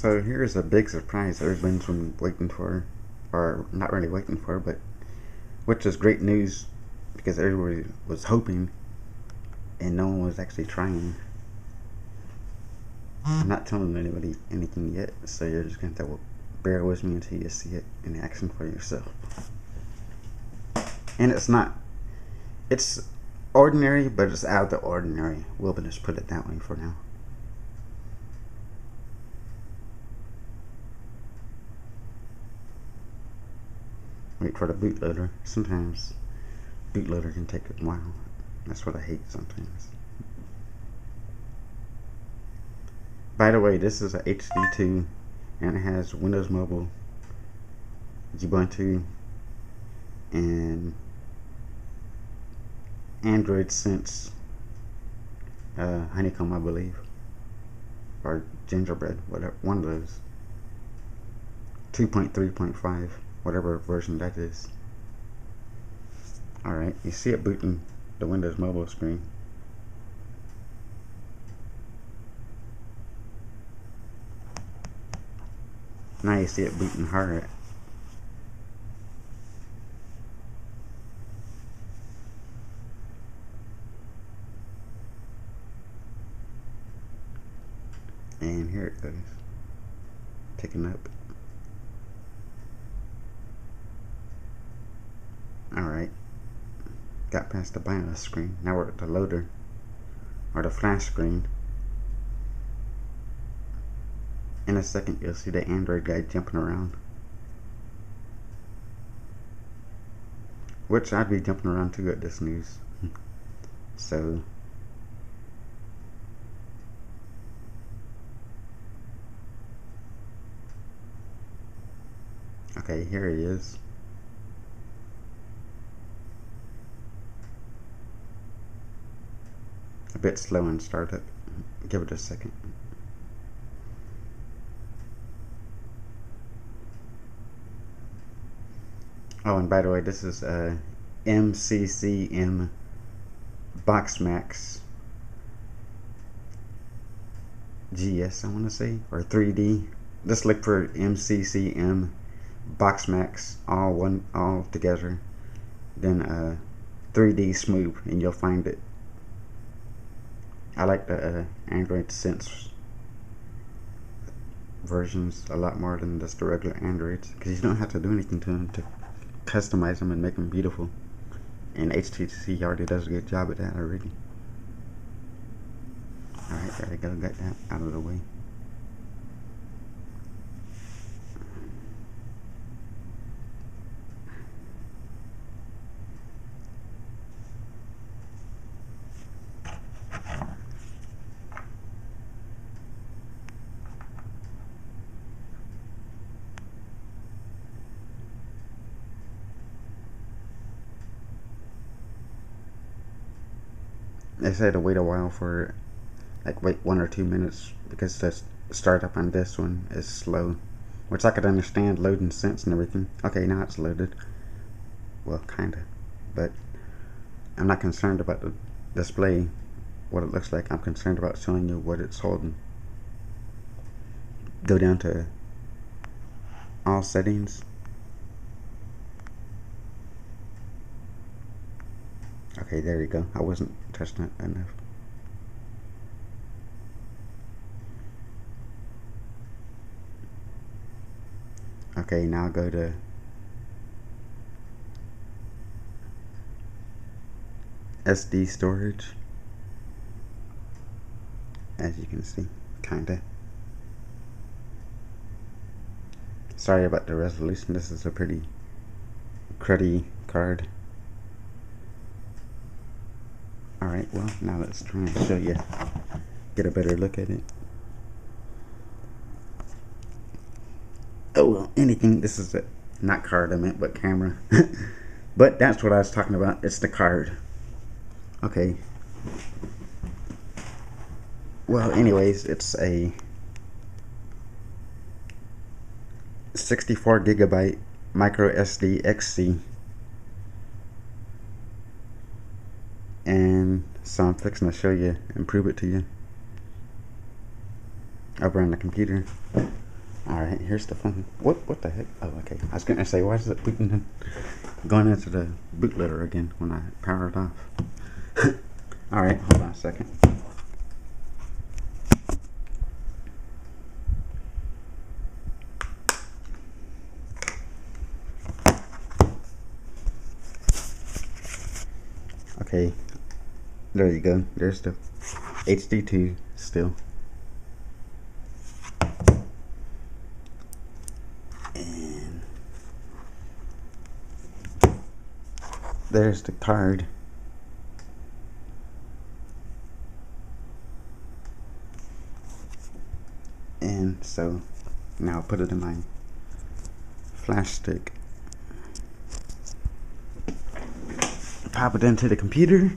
So here's a big surprise everyone's been waiting for, or not really waiting for, but which is great news because everybody was hoping and no one was actually trying. I'm not telling anybody anything yet, so you're just going to have to bear with me until you see it in action for yourself. And it's not, it's ordinary, but it's out of the ordinary. We'll just put it that way for now. Wait for the bootloader. Sometimes bootloader can take a while. That's what I hate sometimes. By the way, this is a HD2 and it has Windows Mobile, Ubuntu, and Android Sense, Honeycomb, I believe, or Gingerbread, whatever, one of those. 2.3.5, whatever version that is. Alright, you see it booting the Windows Mobile screen. Now you see it booting hard. And here it goes, picking up. Alright, got past the BIOS screen, now we're at the loader, or the flash screen. In a second you'll see the Android guy jumping around, which I'd be jumping around too at this news. So okay, here he is. A bit slow in startup, give it a second. Oh, and by the way, this is MccMBoXMax GS, I want to say, or 3D. Just look for MccMBoXMax, all together, then 3D Smooth, and you'll find it. I like the Android Sense versions a lot more than just the regular Androids, because you don't have to do anything to them to customize them and make them beautiful, and HTC already does a good job at that already. Alright, there we go, got that out of the way. They said to wait a while for, like, wait 1 or 2 minutes because the startup on this one is slow, which I could understand, loading Sense and everything. Okay, now it's loaded. Well, kinda, but I'm not concerned about the display, what it looks like. I'm concerned about showing you what it's holding. Go down to all settings. Okay, there you go. I wasn't touching it enough. Okay, now go to SD storage. As you can see, kinda. Sorry about the resolution. This is a pretty cruddy card. Alright, well, now let's try and show you, get a better look at it. Oh, well, anything, this is a, not card I meant, but camera. But that's what I was talking about, it's the card. Okay. Well, anyways, it's a 64 gigabyte microSDXC. And so I'm fixing to show you and prove it to you over on the computer. All right, here's the fun. What the heck? Oh, okay. I was gonna say, why is it booting? Going into the bootloader again when I power it off. All right, hold on a second. Okay, there you go. There's the HD2 still. And there's the card. And so now I'll put it in my flash stick. Pop it into the computer.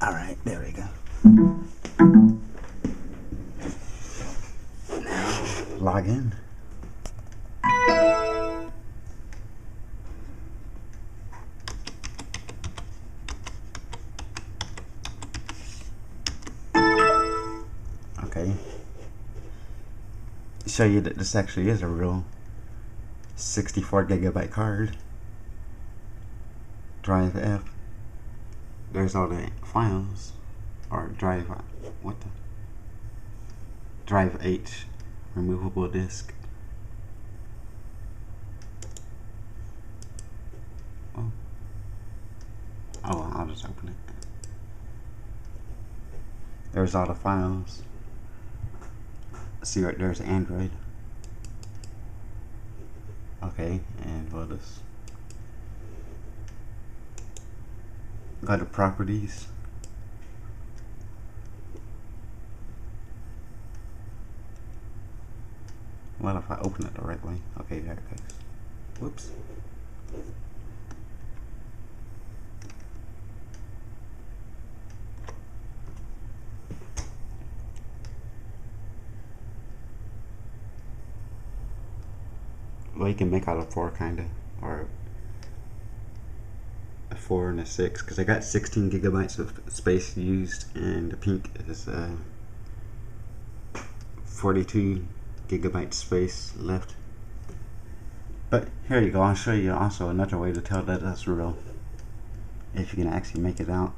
All right, there we go. Now log in. Okay. Show you that this actually is a real 64 GB card. Drive F. There's all the files, or drive what the drive H, removable disk. Oh, I'll just open it. There's all the files. See right there's Android. Okay, and we'll just go to properties. Well, if I open it the right way. Okay, there it goes. Whoops. Well, you can make out a 4 kind of, or a 4 and a 6, because I got 16 gigabytes of space used, and the pink is 42 gigabyte space left. But here you go, I'll show you also another way to tell that that's real, if you can actually make it out.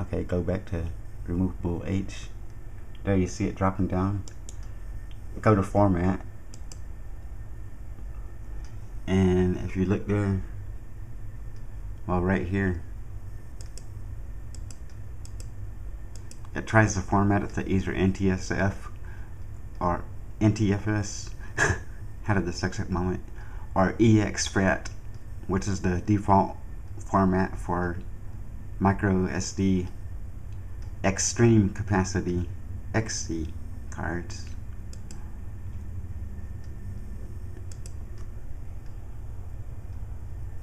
Okay, go back to removable H. There you see it dropping down. Go to format, and if you look there, well, right here, it tries to format it to either NTSF or NTFS had this exact moment, or exFAT, which is the default format for microSD extreme capacity XC cards.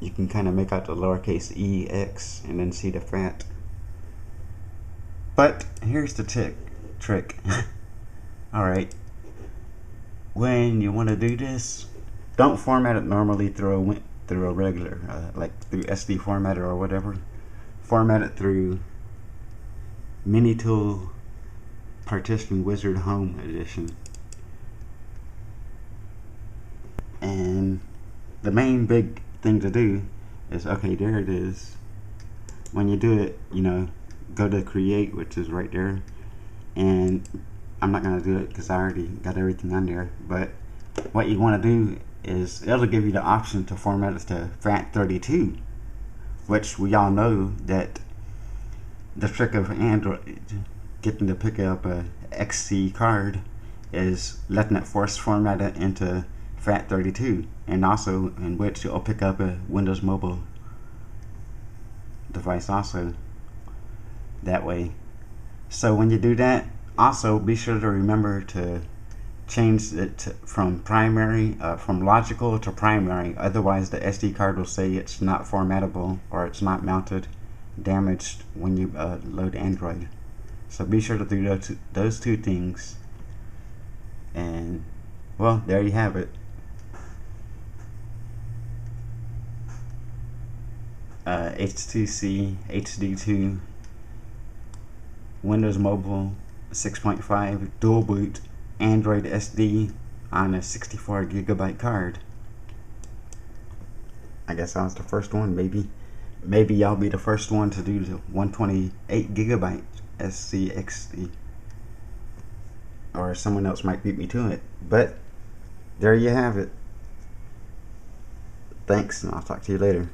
You can kind of make out the lowercase e, x, and then see the fat. But here's the trick. Alright, when you want to do this, don't format it normally through a regular, like through SD formatter or whatever. Format it through MiniTool Partition Wizard Home Edition. And the main big thing to do is, okay, there it is. When you do it, you know, go to create, which is right there, and I'm not going to do it because I already got everything on there. But what you want to do is, it'll give you the option to format it to FAT32, which we all know that the trick of Android getting to pick up a XC card is letting it force format it into FAT32, and also in which it'll pick up a Windows Mobile device also that way. So when you do that, also be sure to remember to change it from logical to primary, otherwise the SD card will say it's not formatable or it's not mounted, damaged when you load Android. So be sure to do those two things, and well, there you have it. HTC, HD2, Windows Mobile 6.5, dual boot, Android SD on a 64 gigabyte card. I guess I was the first one. Maybe y'all be the first one to do the 128 gigabyte SCXD, or someone else might beat me to it. But there you have it. Thanks, and I'll talk to you later.